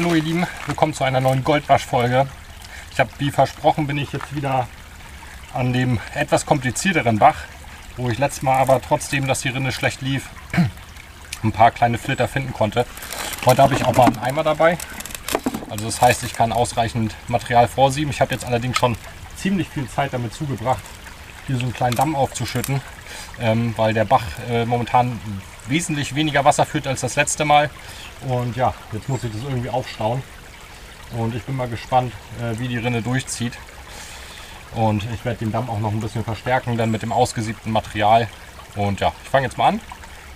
Hallo ihr Lieben, willkommen zu einer neuen Goldwasch-Folge. Ich habe, wie versprochen, bin ich jetzt wieder an dem etwas komplizierteren Bach, wo ich letztes Mal aber trotzdem, dass die Rinne schlecht lief, ein paar kleine Flitter finden konnte. Heute habe ich auch mal einen Eimer dabei, also das heißt, ich kann ausreichend Material vorsieben. Ich habe jetzt allerdings schon ziemlich viel Zeit damit zugebracht, hier so einen kleinen Damm aufzuschütten, weil der Bach momentan wesentlich weniger Wasser führt als das letzte Mal. Und ja, jetzt muss ich das irgendwie aufstauen. Und ich bin mal gespannt, wie die Rinne durchzieht. Und ich werde den Damm auch noch ein bisschen verstärken, dann mit dem ausgesiebten Material. Und ja, ich fange jetzt mal an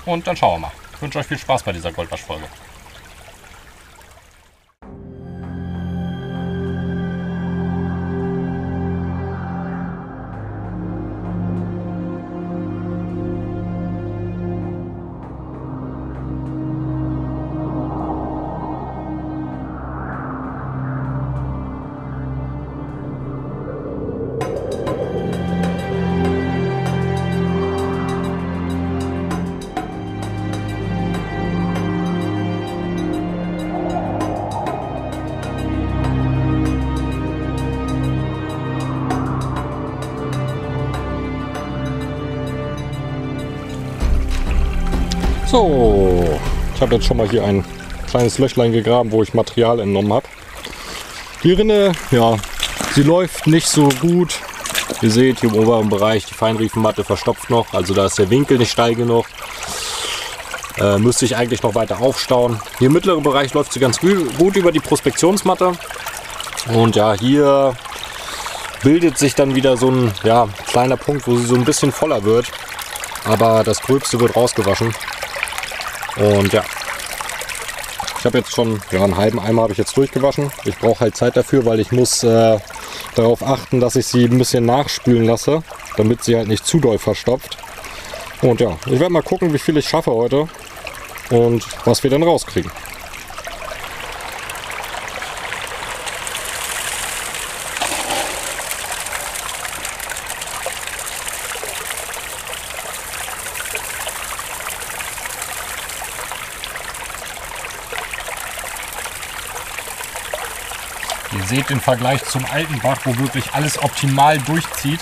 und dann schauen wir mal. Ich wünsche euch viel Spaß bei dieser Goldwaschfolge. So, ich habe jetzt schon mal hier ein kleines Löchlein gegraben, wo ich Material entnommen habe. Die Rinne, ja, sie läuft nicht so gut. Ihr seht hier im oberen Bereich, die Feinriefenmatte verstopft noch, also da ist der Winkel nicht steil genug. Müsste ich eigentlich noch weiter aufstauen. Hier im mittleren Bereich läuft sie ganz gut über die Prospektionsmatte. Und ja, hier bildet sich dann wieder so ein kleiner Punkt, wo sie so ein bisschen voller wird. Aber das Gröbste wird rausgewaschen. Und ja, ich habe jetzt schon einen halben Eimer habe ich jetzt durchgewaschen. Ich brauche halt Zeit dafür, weil ich muss darauf achten, dass ich sie ein bisschen nachspülen lasse, damit sie halt nicht zu doll verstopft. Und ja, ich werde mal gucken, wie viel ich schaffe heute und was wir dann rauskriegen. Ihr seht den Vergleich zum alten Bach, wo wirklich alles optimal durchzieht.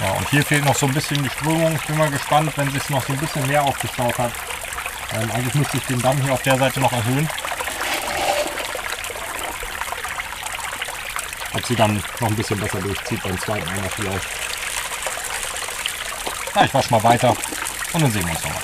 Ja, und hier fehlt noch so ein bisschen die Strömung. Ich bin mal gespannt, wenn sich noch so ein bisschen mehr aufgestaut hat. Eigentlich müsste ich den Damm hier auf der Seite noch erhöhen. Ob sie dann noch ein bisschen besser durchzieht beim zweiten Mal vielleicht. Na, ich wasche mal weiter und dann sehen wir uns nochmal.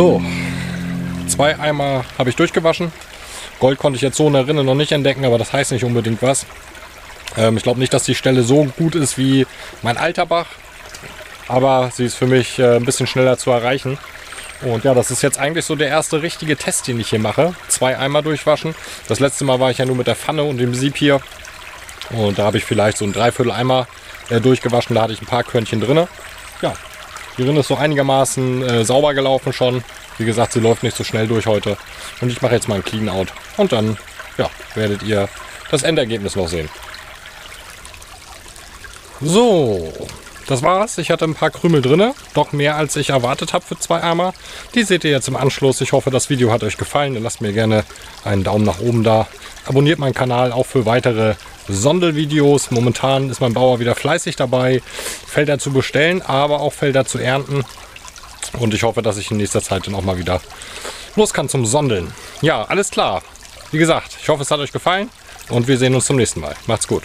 So, zwei Eimer habe ich durchgewaschen. Gold konnte ich jetzt so in der Rinne noch nicht entdecken, aber das heißt nicht unbedingt was. Ich glaube nicht, dass die Stelle so gut ist wie mein alter Bach, aber sie ist für mich ein bisschen schneller zu erreichen. Und ja, das ist jetzt eigentlich so der erste richtige Test, den ich hier mache. Zwei Eimer durchwaschen. Das letzte Mal war ich ja nur mit der Pfanne und dem Sieb hier. Und da habe ich vielleicht so ein Dreiviertel-Eimer durchgewaschen. Da hatte ich ein paar Körnchen drin. Ja, die Rinde ist so einigermaßen sauber gelaufen schon. Wie gesagt, sie läuft nicht so schnell durch heute. Und ich mache jetzt mal ein Clean-Out. Und dann ja, werdet ihr das Endergebnis noch sehen. So, das war's. Ich hatte ein paar Krümel drin, doch mehr als ich erwartet habe für zwei Eimer. Die seht ihr jetzt im Anschluss. Ich hoffe, das Video hat euch gefallen. Lasst mir gerne einen Daumen nach oben da. Abonniert meinen Kanal auch für weitere Sondelvideos. Momentan ist mein Bauer wieder fleißig dabei, Felder zu bestellen, aber auch Felder zu ernten. Und ich hoffe, dass ich in nächster Zeit dann auch mal wieder los kann zum Sondeln. Ja, alles klar. Wie gesagt, ich hoffe, es hat euch gefallen und wir sehen uns zum nächsten Mal. Macht's gut.